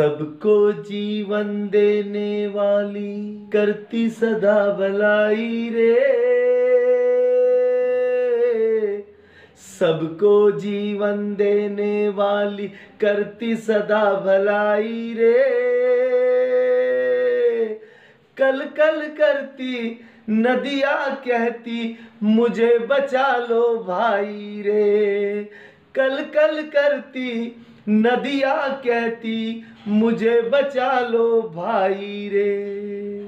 सबको जीवन देने वाली करती सदा भलाई रे, सबको जीवन देने वाली करती सदा भलाई रे। कल कल करती नदियाँ कहती मुझे बचा लो भाई रे, कल कल करती नदियाँ कहती मुझे बचा लो भाई रे।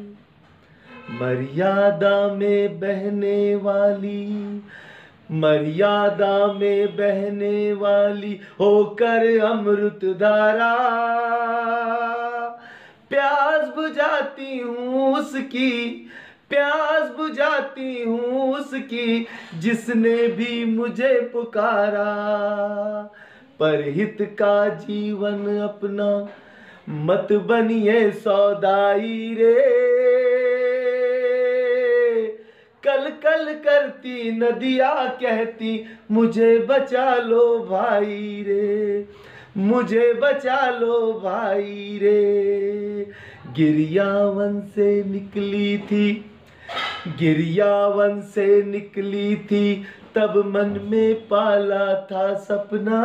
मर्यादा में बहने वाली होकर अमृत धारा, प्यास बुझाती हूँ उसकी, प्यास बुझाती हूँ उसकी जिसने भी मुझे पुकारा। पर हित का जीवन अपना मत बनिए सौदाई रे, कल कल करती नदियाँ कहती मुझे बचा लो भाई रे, मुझे बचा लो भाई रे। गिरियावन से निकली थी, गिरियावन से निकली थी तब मन में पाला था सपना,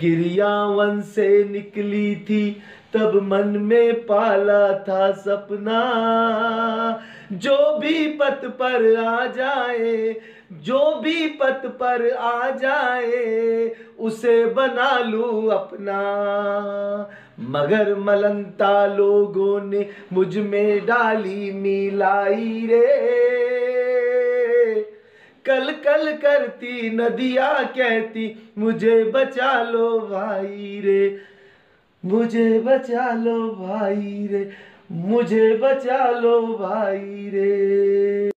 गिरियावन से निकली थी तब मन में पाला था सपना। जो भी पथ पर आ जाए, जो भी पथ पर आ जाए उसे बना लूँ अपना। मगर मलनता लोगों ने मुझ में डाली मिलाई रे, कल कल करती नदियाँ कहती मुझे बचा लो भाई रे, मुझे बचा लो भाई रे, मुझे बचा लो भाई रे।